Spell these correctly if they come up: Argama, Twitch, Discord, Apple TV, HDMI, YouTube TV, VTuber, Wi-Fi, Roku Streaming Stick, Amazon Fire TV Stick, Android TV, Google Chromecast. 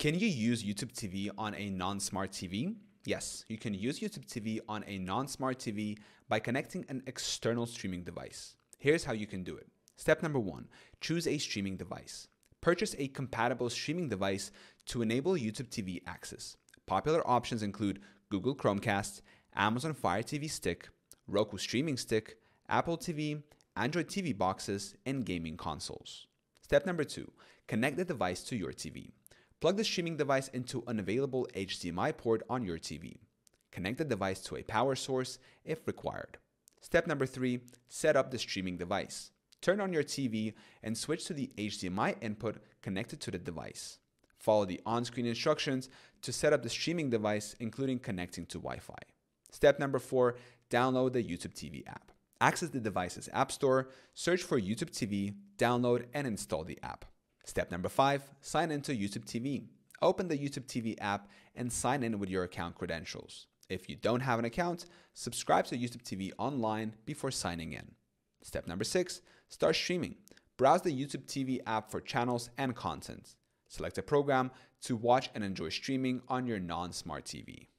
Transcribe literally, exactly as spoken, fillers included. Can you use YouTube T V on a non-smart T V? Yes, you can use YouTube T V on a non-smart T V by connecting an external streaming device. Here's how you can do it. Step number one, choose a streaming device. Purchase a compatible streaming device to enable YouTube T V access. Popular options include Google Chromecast, Amazon Fire T V Stick, Roku Streaming Stick, Apple T V, Android T V boxes, and gaming consoles. Step number two, connect the device to your T V. Plug the streaming device into an available H D M I port on your T V. Connect the device to a power source if required. Step number three, set up the streaming device. Turn on your T V and switch to the H D M I input connected to the device. Follow the on-screen instructions to set up the streaming device, including connecting to Wi-Fi. Step number four, download the YouTube T V app. Access the device's app store, search for YouTube T V, download and install the app. Step number five, sign into YouTube T V. Open the YouTube T V app and sign in with your account credentials. If you don't have an account, subscribe to YouTube T V online before signing in. Step number six, start streaming. Browse the YouTube T V app for channels and content. Select a program to watch and enjoy streaming on your non-smart T V.